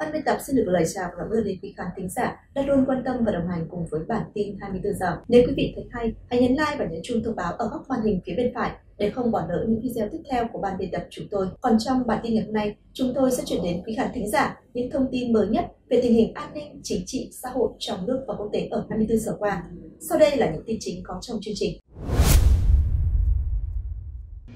Ban biên tập xin được lời chào và cảm ơn đến quý khán thính giả đã luôn quan tâm và đồng hành cùng với bản tin 24 giờ. Nếu quý vị thấy hay, hãy nhấn like và nhấn chuông thông báo ở góc màn hình phía bên phải để không bỏ lỡ những video tiếp theo của ban biên tập chúng tôi. Còn trong bản tin ngày hôm nay, chúng tôi sẽ chuyển đến quý khán thính giả những thông tin mới nhất về tình hình an ninh, chính trị, xã hội trong nước và quốc tế ở 24 giờ qua. Sau đây là những tin chính có trong chương trình.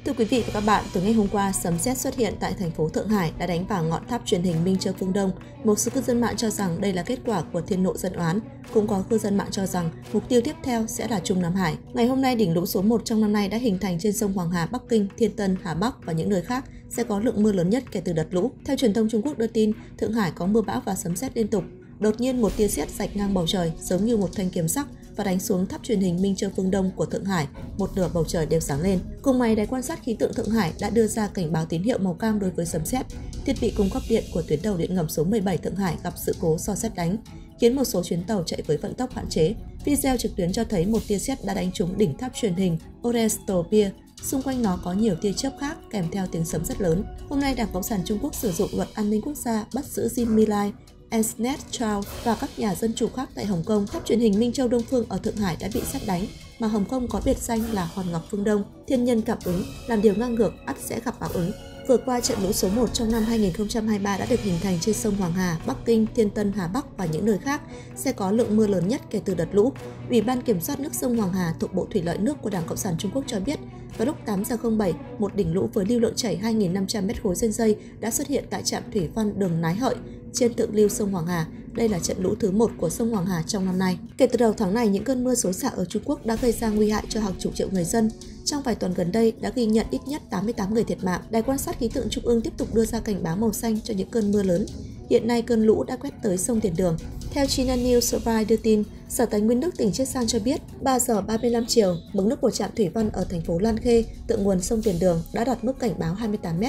Thưa quý vị và các bạn, từ ngày hôm qua, sấm sét xuất hiện tại thành phố Thượng Hải đã đánh vào ngọn tháp truyền hình Minh Châu Phương Đông. Một số cư dân mạng cho rằng đây là kết quả của thiên nộ dân oán. Cũng có cư dân mạng cho rằng mục tiêu tiếp theo sẽ là Trung Nam Hải. Ngày hôm nay, đỉnh lũ số 1 trong năm nay đã hình thành trên sông Hoàng Hà, Bắc Kinh, Thiên Tân, Hà Bắc và những nơi khác sẽ có lượng mưa lớn nhất kể từ đợt lũ. Theo truyền thông Trung Quốc đưa tin, Thượng Hải có mưa bão và sấm sét liên tục. Đột nhiên một tia sét rạch ngang bầu trời giống như một thanh kiếm sắc và đánh xuống tháp truyền hình Minh Châu Phương Đông của Thượng Hải, một nửa bầu trời đều sáng lên. Cùng ngày, đài quan sát khí tượng Thượng Hải đã đưa ra cảnh báo tín hiệu màu cam đối với sấm sét. Thiết bị cung cấp điện của tuyến tàu điện ngầm số 17 Thượng Hải gặp sự cố do sét đánh, khiến một số chuyến tàu chạy với vận tốc hạn chế. Video trực tuyến cho thấy một tia sét đã đánh trúng đỉnh tháp truyền hình Orestopia. Xung quanh nó có nhiều tia chớp khác kèm theo tiếng sấm rất lớn. Hôm nay, Đảng Cộng sản Trung Quốc sử dụng luật an ninh quốc gia bắt giữ Jim Milai Ernest Chow và các nhà dân chủ khác tại Hồng Kông. Tháp truyền hình Minh Châu Đông Phương ở Thượng Hải đã bị sét đánh, mà Hồng Kông có biệt danh là Hòn Ngọc Phương Đông. Thiên nhân cảm ứng, làm điều ngang ngược ắt sẽ gặp báo ứng. Vừa qua, trận lũ số 1 trong năm 2023 đã được hình thành trên sông Hoàng Hà, Bắc Kinh, Thiên Tân, Hà Bắc và những nơi khác sẽ có lượng mưa lớn nhất kể từ đợt lũ. Ủy ban kiểm soát nước sông Hoàng Hà thuộc Bộ Thủy lợi nước của Đảng Cộng sản Trung Quốc cho biết, vào lúc 8:07, một đỉnh lũ với lưu lượng chảy 2.500 mét khối trên giây đã xuất hiện tại trạm thủy văn đường Nái Hợi trên thượng lưu sông Hoàng Hà. Đây là trận lũ thứ 1 của sông Hoàng Hà trong năm nay. Kể từ đầu tháng này, những cơn mưa xối xả ở Trung Quốc đã gây ra nguy hại cho hàng chục triệu người dân. Trong vài tuần gần đây đã ghi nhận ít nhất 88 người thiệt mạng. Đài quan sát khí tượng Trung ương tiếp tục đưa ra cảnh báo màu xanh cho những cơn mưa lớn. Hiện nay, cơn lũ đã quét tới sông Tiền Đường. Theo China News Service đưa tin, Sở Tài nguyên nước tỉnh Chiết Giang cho biết, 3:35 chiều, mực nước của trạm thủy văn ở thành phố Lan Khê, thượng nguồn sông Tiền Đường đã đạt mức cảnh báo 28 m.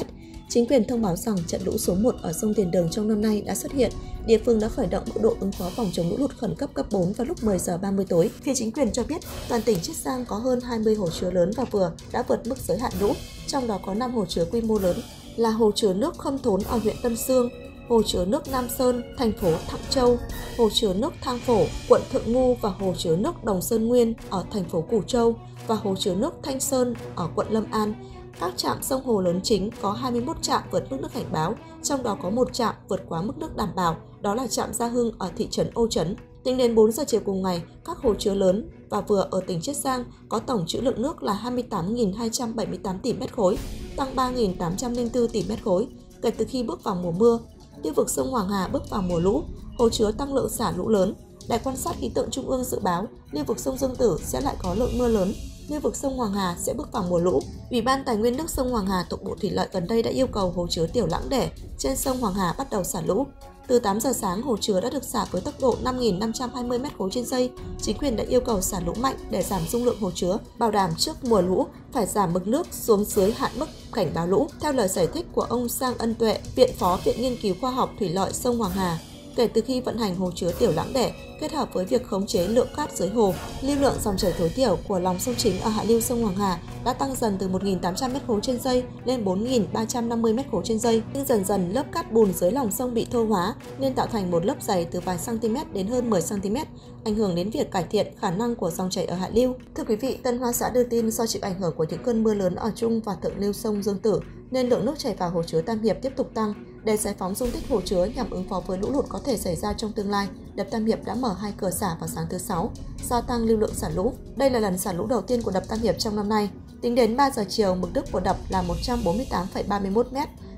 Chính quyền thông báo rằng trận lũ số 1 ở sông Tiền Đường trong năm nay đã xuất hiện. Địa phương đã khởi động bộ đội ứng phó phòng chống lũ lụt khẩn cấp cấp 4 vào lúc 10:30 tối. Phía chính quyền cho biết, toàn tỉnh Chiết Giang có hơn 20 hồ chứa lớn và vừa đã vượt mức giới hạn lũ, trong đó có 5 hồ chứa quy mô lớn là hồ chứa nước Khâm Thốn ở huyện Tân Xương, hồ chứa nước Nam Sơn, thành phố Thạng Châu, hồ chứa nước Thang Phổ, quận Thượng Ngu và hồ chứa nước Đồng Sơn Nguyên ở thành phố Củ Châu và hồ chứa nước Thanh Sơn ở quận Lâm An. Các trạm sông hồ lớn chính có 21 trạm vượt mức nước cảnh báo, trong đó có 1 trạm vượt quá mức nước đảm bảo, đó là trạm Gia Hưng ở thị trấn Ô Trấn. Tính đến 4 giờ chiều cùng ngày, các hồ chứa lớn và vừa ở tỉnh Chiết Giang có tổng trữ lượng nước là 28.278 tỷ mét khối, tăng 3.804 tỷ mét khối kể từ khi bước vào mùa mưa. Lưu vực sông Hoàng Hà bước vào mùa lũ, hồ chứa tăng lượng xả lũ lớn. Đài quan sát khí tượng Trung ương dự báo lưu vực sông Dương Tử sẽ lại có lượng mưa lớn. Lưu vực sông Hoàng Hà sẽ bước vào mùa lũ. Ủy ban Tài nguyên nước sông Hoàng Hà thuộc Bộ Thủy lợi gần đây đã yêu cầu hồ chứa Tiểu Lãng Đẻ trên sông Hoàng Hà bắt đầu xả lũ. Từ 8 giờ sáng, hồ chứa đã được xả với tốc độ 5.520 m khối trên giây. Chính quyền đã yêu cầu xả lũ mạnh để giảm dung lượng hồ chứa, bảo đảm trước mùa lũ phải giảm mực nước xuống dưới hạn mức cảnh báo lũ. Theo lời giải thích của ông Sang Ân Tuệ, Viện Phó Viện Nghiên cứu Khoa học Thủy lợi sông Hoàng Hà, kể từ khi vận hành hồ chứa Tiểu Lãng Đẻ kết hợp với việc khống chế lượng cát dưới hồ, lưu lượng dòng chảy tối thiểu của lòng sông chính ở hạ lưu sông Hoàng Hà đã tăng dần từ 1.800 m khối trên giây lên 4.350 m khối trên giây. Nhưng dần dần lớp cát bùn dưới lòng sông bị thô hóa nên tạo thành một lớp dày từ vài cm đến hơn 10 cm, ảnh hưởng đến việc cải thiện khả năng của dòng chảy ở hạ lưu. Thưa quý vị, Tân Hoa Xã đưa tin do chịu ảnh hưởng của những cơn mưa lớn ở trung và thượng lưu sông Dương Tử nên lượng nước chảy vào hồ chứa Tam Hiệp tiếp tục tăng. Để giải phóng dung tích hồ chứa nhằm ứng phó với lũ lụt có thể xảy ra trong tương lai, đập Tam Hiệp đã mở 2 cửa xả vào sáng thứ 6, gia tăng lưu lượng xả lũ. Đây là lần xả lũ đầu tiên của đập Tam Hiệp trong năm nay. Tính đến 3 giờ chiều, mực nước của đập là 148,31 m,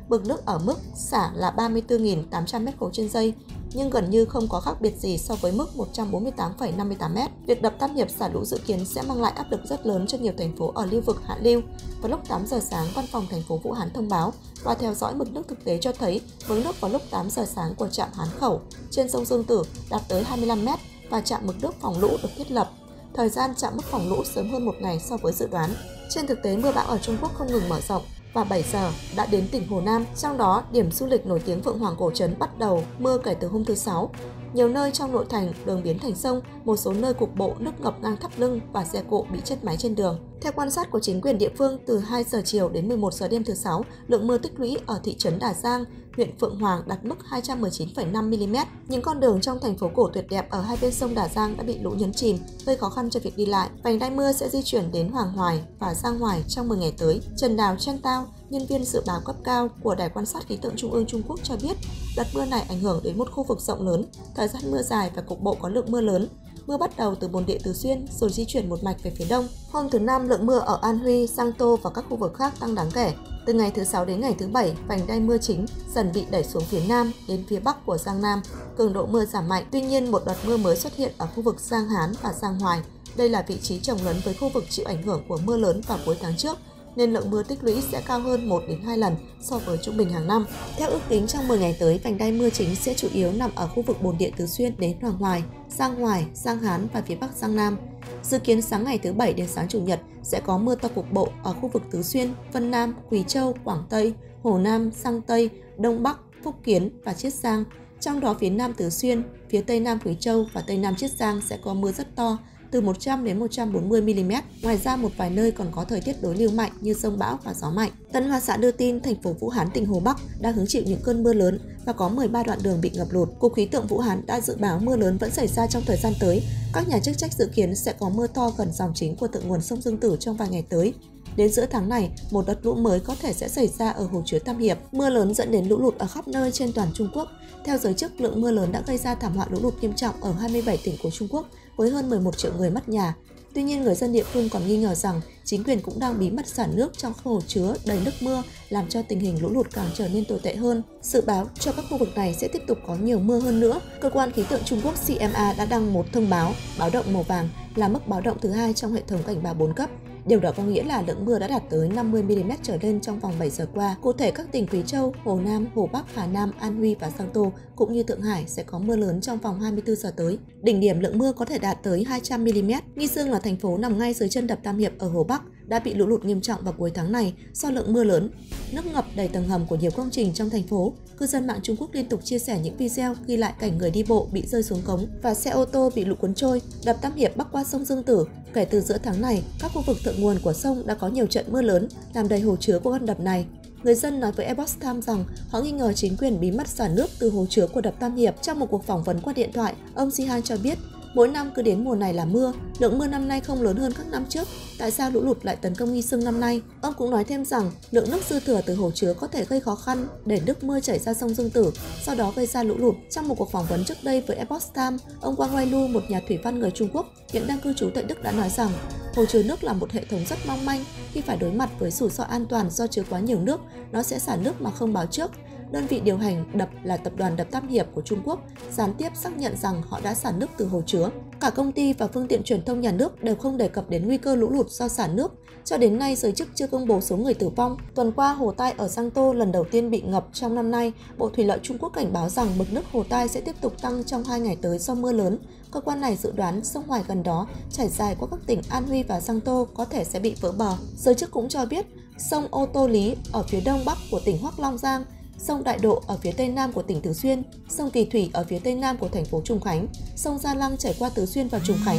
mực nước ở mức xả là 34.800 m khối trên giây, nhưng gần như không có khác biệt gì so với mức 148,58 m. Việc đập Tam Hiệp xả lũ dự kiến sẽ mang lại áp lực rất lớn cho nhiều thành phố ở lưu vực hạ lưu. Vào lúc 8 giờ sáng, Văn phòng thành phố Vũ Hán thông báo và theo dõi mực nước thực tế cho thấy mực nước vào lúc 8 giờ sáng của trạm Hán Khẩu trên sông Dương Tử đạt tới 25 m và trạm mực nước phòng lũ được thiết lập. Thời gian trạm mức phòng lũ sớm hơn một ngày so với dự đoán. Trên thực tế, mưa bão ở Trung Quốc không ngừng mở rộng và 7 giờ đã đến tỉnh Hồ Nam, trong đó điểm du lịch nổi tiếng Phượng Hoàng Cổ Trấn bắt đầu mưa kể từ hôm thứ Sáu. Nhiều nơi trong nội thành, đường biến thành sông, một số nơi cục bộ nước ngập ngang thắt lưng và xe cộ bị chết máy trên đường. Theo quan sát của chính quyền địa phương, từ 2 giờ chiều đến 11 giờ đêm thứ Sáu, lượng mưa tích lũy ở thị trấn Đà Giang, huyện Phượng Hoàng đạt mức 219,5 mm. Những con đường trong thành phố cổ tuyệt đẹp ở hai bên sông Đà Giang đã bị lũ nhấn chìm, gây khó khăn cho việc đi lại. Vành đai mưa sẽ di chuyển đến Hoàng Hoài và Giang Hoài trong 10 ngày tới. Trần Đào Trân Tào, nhân viên dự báo cấp cao của Đài quan sát khí tượng Trung ương Trung Quốc cho biết, đợt mưa này ảnh hưởng đến một khu vực rộng lớn, thời gian mưa dài và cục bộ có lượng mưa lớn. Mưa bắt đầu từ bồn địa Tứ Xuyên rồi di chuyển một mạch về phía đông. Hôm thứ Năm, lượng mưa ở An Huy, Giang Tô và các khu vực khác tăng đáng kể. Từ ngày thứ Sáu đến ngày thứ Bảy, vành đai mưa chính dần bị đẩy xuống phía nam đến phía bắc của Giang Nam. Cường độ mưa giảm mạnh, tuy nhiên một đợt mưa mới xuất hiện ở khu vực Giang Hán và Giang Hoài. Đây là vị trí chồng lấn với khu vực chịu ảnh hưởng của mưa lớn vào cuối tháng trước, nên lượng mưa tích lũy sẽ cao hơn 1 đến 2 lần so với trung bình hàng năm. Theo ước tính, trong 10 ngày tới, vành đai mưa chính sẽ chủ yếu nằm ở khu vực bồn địa Tứ Xuyên đến Hoàng Hoài, Giang Hoài, Giang Hán và phía Bắc Giang Nam. Dự kiến sáng ngày thứ Bảy đến sáng Chủ nhật sẽ có mưa to cục bộ ở khu vực Tứ Xuyên, Vân Nam, Quý Châu, Quảng Tây, Hồ Nam, Giang Tây, Đông Bắc, Phúc Kiến và Chiết Giang. Trong đó phía Nam Tứ Xuyên, phía Tây Nam Quý Châu và Tây Nam Chiết Giang sẽ có mưa rất to, từ 100 đến 140 mm. Ngoài ra, một vài nơi còn có thời tiết đối lưu mạnh như sông bão và gió mạnh. Tân Hoa Xã đưa tin thành phố Vũ Hán, tỉnh Hồ Bắc đang hứng chịu những cơn mưa lớn và có 13 đoạn đường bị ngập lụt. Cục khí tượng Vũ Hán đã dự báo mưa lớn vẫn xảy ra trong thời gian tới. Các nhà chức trách dự kiến sẽ có mưa to gần dòng chính của thượng nguồn sông Dương Tử trong vài ngày tới. Đến giữa tháng này, một đợt lũ mới có thể sẽ xảy ra ở hồ chứa Tam Hiệp. Mưa lớn dẫn đến lũ lụt ở khắp nơi trên toàn Trung Quốc. Theo giới chức, lượng mưa lớn đã gây ra thảm họa lũ lụt nghiêm trọng ở 27 tỉnh của Trung Quốc, với hơn 11 triệu người mất nhà. Tuy nhiên, người dân địa phương còn nghi ngờ rằng chính quyền cũng đang bí mật xả nước trong hồ chứa đầy nước mưa, làm cho tình hình lũ lụt càng trở nên tồi tệ hơn. Dự báo cho các khu vực này sẽ tiếp tục có nhiều mưa hơn nữa. Cơ quan khí tượng Trung Quốc CMA đã đăng một thông báo báo động màu vàng là mức báo động thứ 2 trong hệ thống cảnh báo 4 cấp. Điều đó có nghĩa là lượng mưa đã đạt tới 50 mm trở lên trong vòng 7 giờ qua. Cụ thể, các tỉnh Quý Châu, Hồ Nam, Hồ Bắc, Hà Nam, An Huy và Giang Tô cũng như Thượng Hải sẽ có mưa lớn trong vòng 24 giờ tới. Đỉnh điểm lượng mưa có thể đạt tới 200 mm. Nghi Dương là thành phố nằm ngay dưới chân đập Tam Hiệp ở Hồ Bắc đã bị lũ lụt nghiêm trọng vào cuối tháng này do lượng mưa lớn. Nước ngập đầy tầng hầm của nhiều công trình trong thành phố. Cư dân mạng Trung Quốc liên tục chia sẻ những video ghi lại cảnh người đi bộ bị rơi xuống cống và xe ô tô bị lũ cuốn trôi. Đập Tam Hiệp bắc qua sông Dương Tử. Kể từ giữa tháng này, các khu vực thượng nguồn của sông đã có nhiều trận mưa lớn làm đầy hồ chứa của con đập này. Người dân nói với Epoch Times rằng họ nghi ngờ chính quyền bí mật xả nước từ hồ chứa của đập Tam Hiệp. Trong một cuộc phỏng vấn qua điện thoại, ông Si Han cho biết, mỗi năm cứ đến mùa này là mưa, lượng mưa năm nay không lớn hơn các năm trước. Tại sao lũ lụt lại tấn công Nghi Xương năm nay? Ông cũng nói thêm rằng lượng nước dư thừa từ hồ chứa có thể gây khó khăn để nước mưa chảy ra sông Dương Tử, sau đó gây ra lũ lụt. Trong một cuộc phỏng vấn trước đây với Epoch Times, ông Wang Weilu, một nhà thủy văn người Trung Quốc hiện đang cư trú tại Đức, đã nói rằng hồ chứa nước là một hệ thống rất mong manh. Khi phải đối mặt với rủi ro an toàn do chứa quá nhiều nước, nó sẽ xả nước mà không báo trước. Đơn vị điều hành đập là tập đoàn đập Tam Hiệp của Trung Quốc gián tiếp xác nhận rằng họ đã xả nước từ hồ chứa. Cả công ty và phương tiện truyền thông nhà nước đều không đề cập đến nguy cơ lũ lụt do xả nước. Cho đến nay, giới chức chưa công bố số người tử vong. Tuần qua, Hồ Tai ở Giang Tô lần đầu tiên bị ngập trong năm nay. Bộ Thủy lợi Trung Quốc cảnh báo rằng mực nước Hồ Tai sẽ tiếp tục tăng trong 2 ngày tới do mưa lớn. Cơ quan này dự đoán sông Hoài gần đó trải dài qua các tỉnh An Huy và Giang Tô có thể sẽ bị vỡ bờ. Giới chức cũng cho biết sông Ô Tô Lý ở phía đông bắc của tỉnh Hoắc Long Giang, sông Đại Độ ở phía tây nam của tỉnh Tứ Xuyên, sông Kỳ Thủy ở phía tây nam của thành phố Trùng Khánh, sông Gia Lăng chảy qua Tứ Xuyên và Trùng Khánh,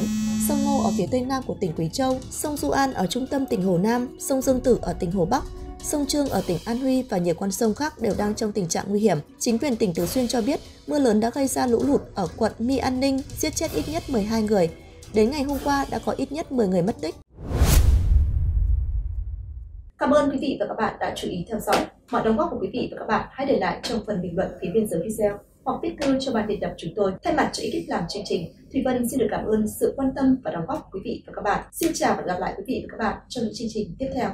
sông Ngô ở phía tây nam của tỉnh Quý Châu, sông Du An ở trung tâm tỉnh Hồ Nam, sông Dương Tử ở tỉnh Hồ Bắc, sông Chương ở tỉnh An Huy và nhiều con sông khác đều đang trong tình trạng nguy hiểm. Chính quyền tỉnh Tứ Xuyên cho biết mưa lớn đã gây ra lũ lụt ở quận Mi An Ninh, giết chết ít nhất 12 người. Đến ngày hôm qua đã có ít nhất 10 người mất tích. Cảm ơn quý vị và các bạn đã chú ý theo dõi. Mọi đóng góp của quý vị và các bạn hãy để lại trong phần bình luận phía bên dưới video hoặc viết thư cho ban biên tập chúng tôi. Thay mặt cho ekip làm chương trình, Thùy Vân xin được cảm ơn sự quan tâm và đóng góp của quý vị và các bạn. Xin chào và hẹn gặp lại quý vị và các bạn trong những chương trình tiếp theo.